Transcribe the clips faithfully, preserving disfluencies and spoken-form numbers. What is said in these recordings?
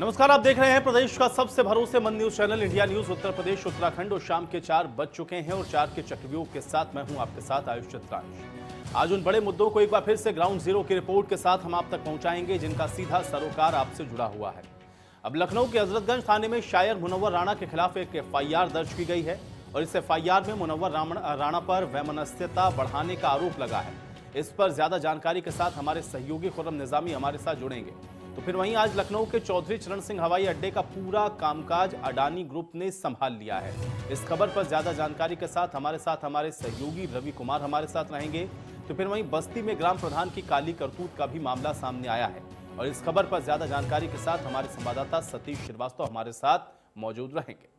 नमस्कार, आप देख रहे हैं प्रदेश का सबसे भरोसेमंद news channel India news Uttar Pradesh Uttarakhand. और शाम के चार बज चुके हैं और चार के चक्रव्यूह के साथ मैं हूं आपके साथ आयुष चित्रांश। आज उन बड़े मुद्दों को एक बार फिर से ग्राउंड जीरो की रिपोर्ट के साथ हम आप तक पहुंचाएंगे जिनका सीधा सरोकार आपसे जुड़ा हुआ है। अब लखनऊ के हजरतगंज थाने में शायर मुनव्वर राणा के खिलाफ एक एफ आई आर दर्ज की गई है और इस एफ आई आर में मुनव्वर राणा पर वैमनस्यता बढ़ाने का आरोप लगा है। इस पर ज्यादा जानकारी के साथ हमारे सहयोगी खुर्रम निजामी हमारे साथ जुड़ेंगे। तो फिर वहीं आज लखनऊ के चौधरी चरण सिंह हवाई अड्डे का पूरा कामकाज अडानी ग्रुप ने संभाल लिया है। इस खबर पर ज्यादा जानकारी के साथ हमारे साथ हमारे सहयोगी रवि कुमार हमारे साथ रहेंगे। तो फिर वहीं बस्ती में ग्राम प्रधान की काली करतूत का भी मामला सामने आया है और इस खबर पर ज्यादा जानकारी के साथ हमारे संवाददाता सतीश श्रीवास्तव हमारे साथ मौजूद रहेंगे।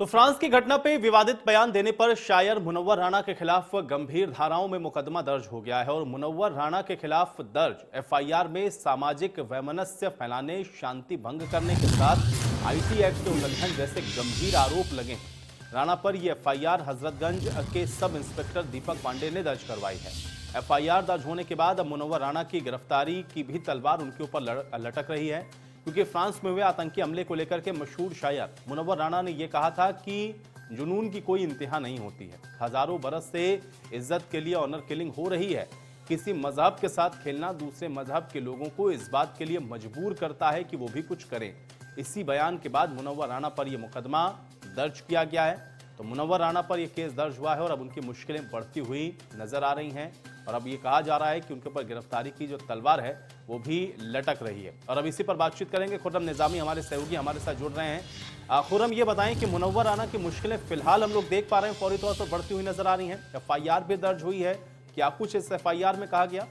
तो फ्रांस की घटना पे विवादित बयान देने पर शायर मुनव्वर राणा के खिलाफ गंभीर धाराओं में मुकदमा दर्ज हो गया है और मुनव्वर राणा के खिलाफ दर्ज एफआईआर में सामाजिक वैमनस्य फैलाने, शांति भंग करने के साथ आईटी एक्ट के उल्लंघन जैसे गंभीर आरोप लगे हैं। राणा पर यह एफआईआर हजरतगंज के सब इंस्पेक्टर दीपक पांडे ने दर्ज करवाई है। एफआईआर दर्ज होने के बाद अब मुनव्वर राणा की गिरफ्तारी की भी तलवार उनके ऊपर लटक रही है, क्योंकि फ्रांस में हुए आतंकी हमले को लेकर के मशहूर शायर मुनव्वर राणा ने यह कहा था कि जुनून की कोई इंतहा नहीं होती है, हजारों बरस से इज्जत के लिए ऑनर किलिंग हो रही है। किसी मजहब के साथ खेलना दूसरे मजहब के लोगों को इस बात के लिए मजबूर करता है कि वो भी कुछ करें। इसी बयान के बाद मुनव्वर राणा पर यह मुकदमा दर्ज किया गया है। तो मुनव्वर राणा पर यह केस दर्ज हुआ है और अब उनकी मुश्किलें बढ़ती हुई नजर आ रही हैं और अब ये कहा जा रहा है कि उनके ऊपर गिरफ्तारी की जो तलवार है वो भी लटक रही है। और अब इसी पर बातचीत करेंगे। खुर्रम निजामी हमारे सहयोगी हमारे साथ जुड़ रहे हैं। खुर्रम, ये बताएं कि मुनव्वर राणा की मुश्किलें फिलहाल हम लोग देख पा रहे हैं फौरी तौर पर बढ़ती हुई नजर आ रही हैं। एफआईआर भी दर्ज हुई है, क्या कुछ इस एफआईआर में कहा गया?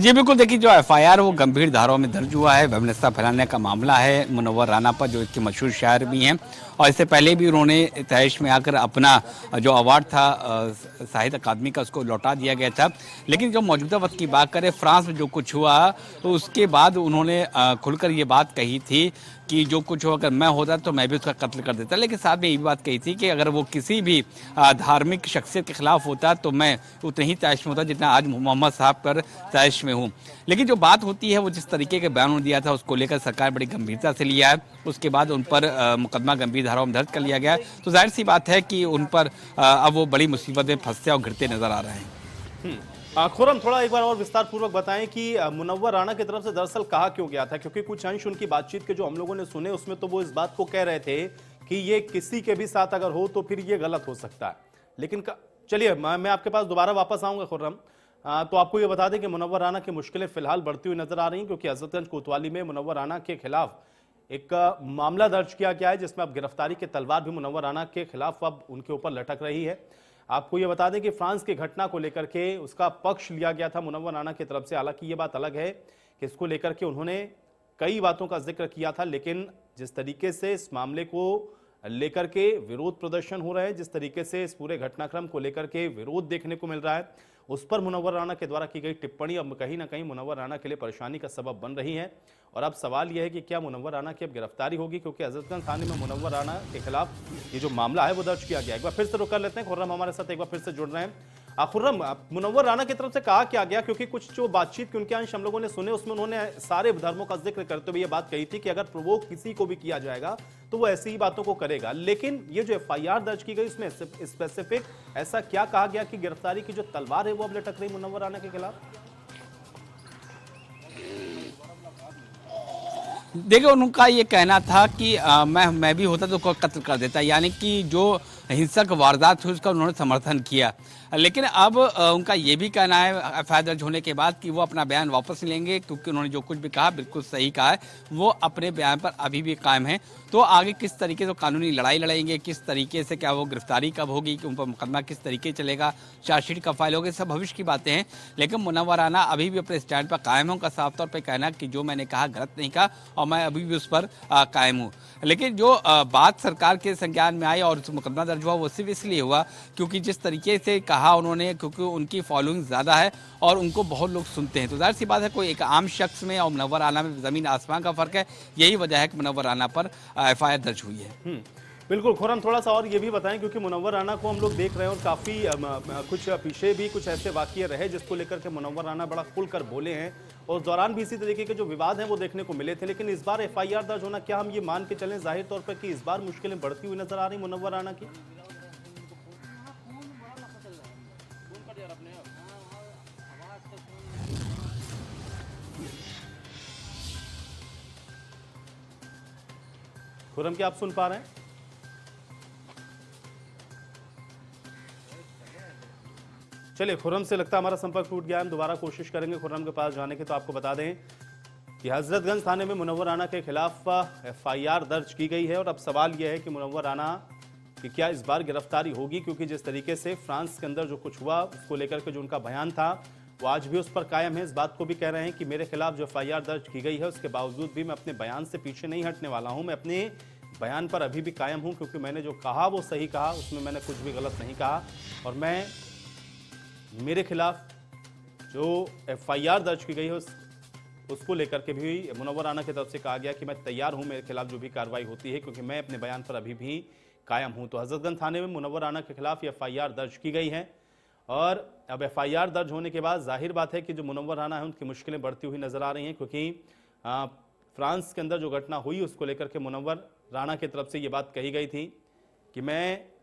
जी बिल्कुल, देखिए जो एफआईआर वो गंभीर धाराओं में दर्ज हुआ है। वैमनस्यता फैलाने का मामला है मुनव्वर राणा पर, जो इसके मशहूर शायर भी हैं और इससे पहले भी उन्होंने तहश में आकर अपना जो अवार्ड था साहित्य अकादमी का उसको लौटा दिया गया था। लेकिन जो मौजूदा वक्त की बात करें, फ्रांस में जो कुछ हुआ तो उसके बाद उन्होंने खुलकर ये बात कही थी कि जो कुछ हो अगर मैं होता तो मैं भी उसका कत्ल कर देता। लेकिन साथ में ये भी बात कही थी कि अगर वो किसी भी धार्मिक शख्सियत के खिलाफ होता तो मैं उतने ही तैश में होता जितना आज मोहम्मद साहब पर तैश में हूँ। लेकिन जो बात होती है वो जिस तरीके के बयान दिया था उसको लेकर सरकार बड़ी गंभीरता से लिया है। उसके बाद उन पर मुकदमा गंभीर धाराओं में दर्ज कर लिया गया, तो जाहिर सी बात है कि उन पर अब वो बड़ी मुसीबत में फंसते और घिरते नजर आ रहे हैं। खुर्रम, थोड़ा एक बार और विस्तार पूर्वक बताएं कि मुनव्वर राणा की तरफ से दरअसल कहा क्यों गया था, क्योंकि कुछ अंश उनकी बातचीत के जो हम लोगों ने सुने उसमें तो वो इस बात को कह रहे थे कि ये किसी के भी साथ अगर हो तो फिर ये गलत हो सकता है। लेकिन चलिए मैं आपके पास दोबारा वापस आऊंगा खुर्रम। तो आपको ये बता दें कि मुनव्वर राणा की मुश्किलें फिलहाल बढ़ती हुई नजर आ रही हैं, क्योंकि हजरतगंज कोतवाली में मुनव्वर राणा के खिलाफ एक मामला दर्ज किया गया है जिसमें अब गिरफ्तारी की तलवार भी मुनव्वर राणा के खिलाफ अब उनके ऊपर लटक रही है। आपको ये बता दें कि फ्रांस की घटना को लेकर के उसका पक्ष लिया गया था मुनव्वर राणा की तरफ से। हालांकि ये बात अलग है कि इसको लेकर के उन्होंने कई बातों का जिक्र किया था, लेकिन जिस तरीके से इस मामले को लेकर के विरोध प्रदर्शन हो रहे हैं, जिस तरीके से इस पूरे घटनाक्रम को लेकर के विरोध देखने को मिल रहा है, उस पर मुनव्वर राणा के द्वारा की गई टिप्पणी अब कहीं ना कहीं मुनव्वर राणा के लिए परेशानी का सबब बन रही है। और अब सवाल यह है कि क्या मुनव्वर राणा की अब गिरफ्तारी होगी, क्योंकि हजरतगंज थाने में मुनव्वर राणा के खिलाफ ये जो मामला है वो दर्ज किया गया है। एक बार फिर से रुक कर लेते हैं, खुर्रम हमारे साथ एक बार फिर से जुड़ रहे हैं। खुर्रम, मुनव्वर राणा की तरफ से कहा क्या गया, क्योंकि कुछ जो बातचीत की उनके अंश हम लोगों ने सुने उसमें उन्होंने सारे धर्मों का जिक्र करते हुए ये बात कही थी कि अगर प्रोवोक किसी को भी किया जाएगा तो वो ऐसी ही बातों को करेगा। लेकिन ये जो एफआईआर दर्ज की गई उसमें स्पेसिफिक ऐसा क्या कहा गया कि गिरफ्तारी की जो तलवार है वो अब लटक रही मुनव्वर राणा के खिलाफ? देखिए, उनका ये कहना था कि आ, मैं मैं भी होता तो कत्ल कर देता, यानी कि जो हिंसक वारदात हुई उसका उन्होंने समर्थन किया। लेकिन अब आ, उनका ये भी कहना है एफ आई आर दर्ज होने के बाद कि वो अपना बयान वापस लेंगे, क्योंकि उन्होंने जो कुछ भी कहा बिल्कुल सही कहा है, वो अपने बयान पर अभी भी कायम है। तो आगे किस तरीके से तो कानूनी लड़ाई लड़ेंगे, किस तरीके से क्या वो गिरफ्तारी कब होगी, कि उन पर मुकदमा किस तरीके चलेगा, चार्जशीट कब फाइल होगी, सब भविष्य की बातें हैं। लेकिन मुनव्वर राणा अभी भी अपने स्टैंड पर कायम है। उनका साफ तौर पर कहना कि जो मैंने कहा गलत नहीं कहा और मैं अभी भी उस पर कायम हूँ। लेकिन जो आ, बात सरकार के संज्ञान में आई और मुकदमा दर्ज हुआ वो सिर्फ इसलिए हुआ क्योंकि जिस तरीके से कहा उन्होंने, क्योंकि उनकी फॉलोइंग ज़्यादा है और उनको बहुत लोग सुनते हैं। तो जाहिर सी बात है कोई एक आम शख्स में और मुनव्वर राना में ज़मीन आसमान का फ़र्क है। यही वजह है कि मुनव्वर राना पर एफ आई आर दर्ज हुई है। बिल्कुल खुर्रम, थोड़ा सा और ये भी बताएं, क्योंकि मुनव्वर राना को हम लोग देख रहे हैं और काफ़ी कुछ पीछे भी कुछ ऐसे वाक़ये रहे जिसको लेकर के मुनव्वर राना बड़ा खुलकर बोले हैं और उस दौरान भी इसी तरीके के जो विवाद हैं वो देखने को मिले थे। लेकिन इस बार एफआईआर दर्ज होना, क्या हम ये मान के चलें जाहिर तौर पर कि इस बार मुश्किलें बढ़ती हुई नजर आ रही मुनव्वर राना की? खुर्रम, क्या आप सुन पा रहे हैं? चलिए, खुर्रम से लगता है हमारा संपर्क टूट गया। हम दोबारा कोशिश करेंगे खुर्रम के पास जाने की। तो आपको बता दें कि हजरतगंज थाने में मुनव्वर राना के खिलाफ एफआईआर दर्ज की गई है और अब सवाल यह है कि मुनव्वर राना कि क्या इस बार गिरफ्तारी होगी, क्योंकि जिस तरीके से फ्रांस के अंदर जो कुछ हुआ उसको लेकर के जो उनका बयान था वो आज भी उस पर कायम है। इस बात को भी कह रहे हैं कि मेरे खिलाफ जो एफआईआर दर्ज की गई है उसके बावजूद भी मैं अपने बयान से पीछे नहीं हटने वाला हूँ। मैं अपने बयान पर अभी भी कायम हूँ, क्योंकि मैंने जो कहा वो सही कहा, उसमें मैंने कुछ भी गलत नहीं कहा। और मैं मेरे खिलाफ जो एफआईआर दर्ज की गई है उस उसको लेकर के भी मुनव्वर राना की तरफ से कहा गया कि मैं तैयार हूं, मेरे खिलाफ जो भी कार्रवाई होती है, क्योंकि मैं अपने बयान पर अभी भी कायम हूं। तो हजरतगंज थाने में मुनव्वर राना के खिलाफ एफआईआर दर्ज की गई है और अब एफआईआर दर्ज होने के बाद जाहिर बात है कि जो मुनव्वर राना है उनकी मुश्किलें बढ़ती हुई नजर आ रही हैं, क्योंकि फ्रांस के अंदर जो घटना हुई उसको लेकर के मुनव्वर राना की तरफ से ये बात कही गई थी कि मैं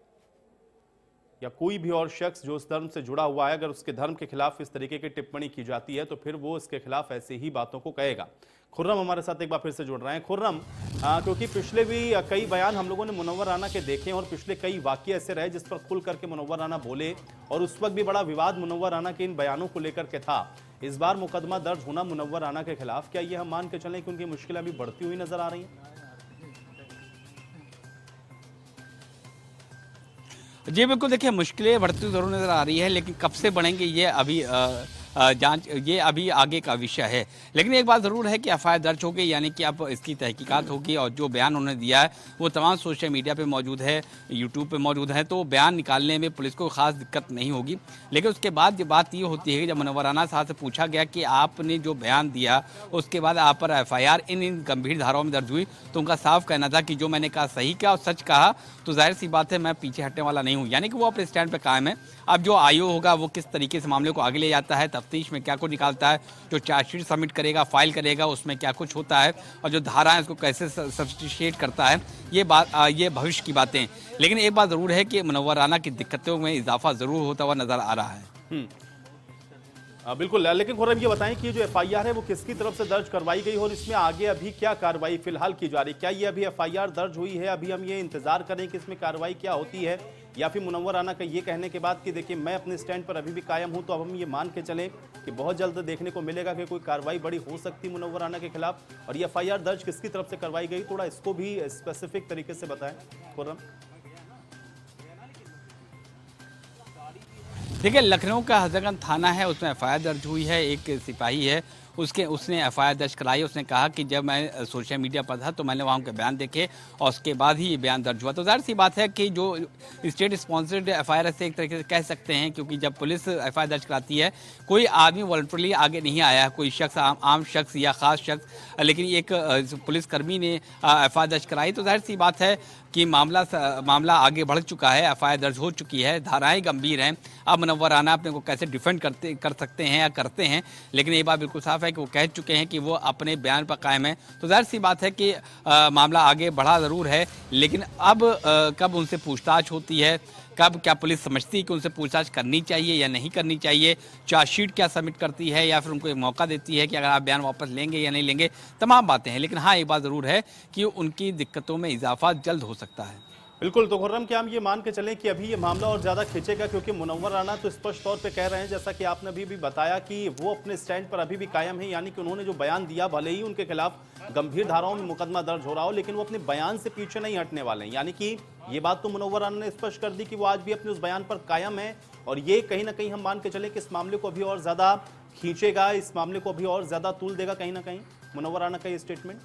या कोई भी और शख्स जो उस धर्म से जुड़ा हुआ है, अगर उसके धर्म के खिलाफ इस तरीके की टिप्पणी की जाती है तो फिर वो इसके खिलाफ ऐसे ही बातों को कहेगा। खुर्रम हमारे साथ एक बार फिर से जुड़ रहे हैं। खुर्रम, क्योंकि पिछले भी कई बयान हम लोगों ने मुनव्वर राना के देखे और पिछले कई वाक्य ऐसे रहे जिस पर खुल करके मुनव्वर राना बोले और उस वक्त भी बड़ा विवाद मुनव्वर राना के इन बयानों को लेकर के था। इस बार मुकदमा दर्ज होना मुनव्वर राना के खिलाफ, क्या ये हम मान के चलें कि उनकी मुश्किलें अभी बढ़ती हुई नजर आ रही हैं? जी बिल्कुल, देखिए मुश्किलें बढ़ती जरूर नज़र आ रही है, लेकिन कब से बढ़ेंगे ये अभी आ... जांच ये अभी आगे का विषय है। लेकिन एक बात ज़रूर है कि एफआईआर दर्ज हो गई, यानी कि अब इसकी तहकीकात होगी और जो बयान उन्होंने दिया है वो तमाम सोशल मीडिया पे मौजूद है, यूट्यूब पे मौजूद है, तो बयान निकालने में पुलिस को खास दिक्कत नहीं होगी। लेकिन उसके बाद ये बात ये होती है कि जब मुनव्वर राना साहब से पूछा गया कि आपने जो बयान दिया उसके बाद आप पर एफआईआर इन इन गंभीर धाराओं में दर्ज हुई, तो उनका साफ कहना था कि जो मैंने कहा सही कहा और सच कहा, तो जाहिर सी बात है मैं पीछे हटने वाला नहीं हूँ। यानी कि वो अपने स्टैंड पर कायम है। अब जो आयोग होगा वो किस तरीके से मामले को आगे ले जाता है, तफ्तीश में क्या कुछ निकालता है, जो चार्जशीट सबमिट करेगा, फाइल करेगा, उसमें क्या कुछ होता है और जो धाराएं उसको कैसे सब्स्टिट्यूट करता है, ये बात ये भविष्य की बातें। लेकिन एक बात ज़रूर है कि मुनव्वर राना की दिक्कतों में इजाफा ज़रूर होता हुआ नज़र आ रहा है। आ, बिल्कुल, लेकिन खुर्रम ये बताएं कि जो एफआईआर है वो किसकी तरफ से दर्ज करवाई गई और इसमें आगे अभी क्या कार्रवाई फिलहाल की जा रही है? क्या ये अभी एफआईआर दर्ज हुई है, अभी हम ये इंतजार करें कि इसमें कार्रवाई क्या होती है, या फिर मुनव्वर राना का ये कहने के बाद कि देखिए मैं अपने स्टैंड पर अभी भी कायम हूँ, तो अब हम ये मान के चलें कि बहुत जल्द देखने को मिलेगा कि कोई कार्रवाई बड़ी हो सकती है मुनव्वर राना के खिलाफ? और ये एफआईआर दर्ज किसकी तरफ से करवाई गई, थोड़ा इसको भी स्पेसिफिक तरीके से बताएं खुर्रम। देखिए, लखनऊ का हजरतगंज थाना है, उसमें एफआईआर दर्ज हुई है। एक सिपाही है, उसके उसने एफआईआर दर्ज कराई। उसने कहा कि जब मैं सोशल मीडिया पर था तो मैंने वहाँ के बयान देखे और उसके बाद ही ये बयान दर्ज हुआ। तो जाहिर सी बात है कि जो स्टेट स्पॉन्सर्ड एफआईआर से एक तरीके से कह सकते हैं, क्योंकि जब पुलिस एफआईआर दर्ज कराती है कोई आदमी वॉलंटरली आगे नहीं आया, कोई शख्स आम, आम शख्स या ख़ास शख्स, लेकिन एक पुलिसकर्मी ने एफआईआर दर्ज कराई। तो जाहिर सी बात है कि मामला मामला आगे बढ़ चुका है, एफआईआर दर्ज हो चुकी है, धाराएँ गंभीर हैं। अब मुनव्वर राना अपने को कैसे डिफेंड करते कर सकते हैं या करते हैं, लेकिन ये बात बिल्कुल साफ है कि वो कह चुके हैं कि वो अपने बयान पर कायम है। तो जाहिर सी बात है कि आ, मामला आगे बढ़ा ज़रूर है, लेकिन अब आ, कब उनसे पूछताछ होती है, कब क्या पुलिस समझती है कि उनसे पूछताछ करनी चाहिए या नहीं करनी चाहिए, चार्जशीट क्या सबमिट करती है या फिर उनको एक मौका देती है कि अगर आप बयान वापस लेंगे या नहीं लेंगे, तमाम बातें हैं। लेकिन हाँ, ये बात ज़रूर है कि उनकी दिक्कतों में इजाफा जल्द हो सकता है। बिल्कुल, तो खुर्रम क्या हम ये मान के चलें कि अभी ये मामला और ज़्यादा खींचेगा, क्योंकि मुनव्वर राना तो स्पष्ट तौर पे कह रहे हैं, जैसा कि आपने अभी भी बताया, कि वो अपने स्टैंड पर अभी भी कायम है। यानी कि उन्होंने जो बयान दिया, भले ही उनके खिलाफ गंभीर धाराओं में मुकदमा दर्ज हो रहा हो, लेकिन वो अपने बयान से पीछे नहीं हटने वाले हैं। यानी कि ये बात तो मुनव्वर राना ने स्पष्ट कर दी कि वो आज भी अपने उस बयान पर कायम है और ये कहीं ना कहीं हम मान के चलें कि इस मामले को अभी और ज़्यादा खींचेगा, इस मामले को अभी और ज़्यादा तूल देगा कहीं ना कहीं मुनव्वर राना का ये स्टेटमेंट।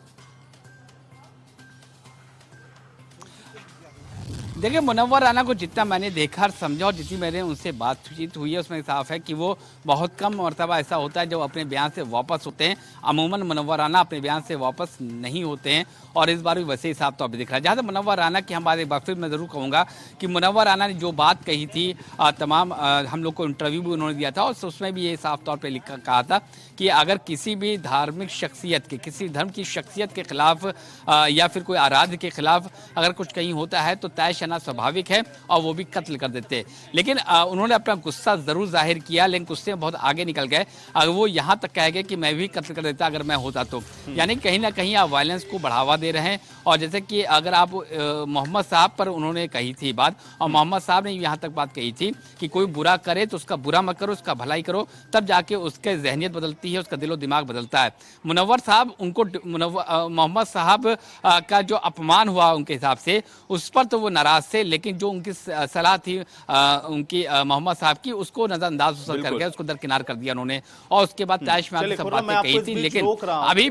देखिए मुनव्वर राना को जितना मैंने देखा और समझा और जितनी मैंने उनसे बातचीत हुई है उसमें साफ है कि वो बहुत कम मरतबा ऐसा होता है जब अपने बयान से वापस होते हैं। अमूमन मुनव्वर राना अपने बयान से वापस नहीं होते हैं और इस बार भी वैसे ही साफ तो अभी दिख रहा है। जहाँ तक मुनव्वर राना की हम बात एक बार फिर मैं ज़रूर कहूँगा कि मुनव्वर राना ने जो बात कही थी तमाम हम लोग को इंटरव्यू भी उन्होंने दिया था और उसमें भी ये साफ तौर पर लिखा कहा था कि अगर किसी भी धार्मिक शख्सियत के किसी धर्म की शख्सियत के खिलाफ या फिर कोई आराध्य के खिलाफ अगर कुछ कहीं होता है तो तय शना स्वाभाविक है और वो भी कत्ल कर देते। लेकिन उन्होंने अपना गुस्सा जरूर जाहिर किया लेकिन गुस्से बहुत आगे निकल गए। अगर वो यहाँ तक कह गए कि मैं भी कत्ल कर देता अगर मैं होता तो, यानी कहीं ना कहीं आप वायलेंस को बढ़ावा दे रहे हैं। और जैसे कि अगर आप मोहम्मद साहब पर उन्होंने कही थी बात और मोहम्मद साहब ने यहाँ तक बात कही थी कि कोई बुरा करे तो उसका बुरा मत करो, उसका भलाई करो, तब जाके उसके जहनियत बदलती है, उसका दिलो दिमाग बदलता है। मुनव्वर साहब उनको मोहम्मद साहब का जो अपमान हुआ उनके हिसाब से उस पर तो वो नाराज थे लेकिन जो उनकी सलाह थी आ, उनकी मोहम्मद साहब की उसको नजरअंदाज कर गया, उसको दरकिनार कर दिया उन्होंने और उसके बाद ताश में आगे सब बातें कही थी। लेकिन अभी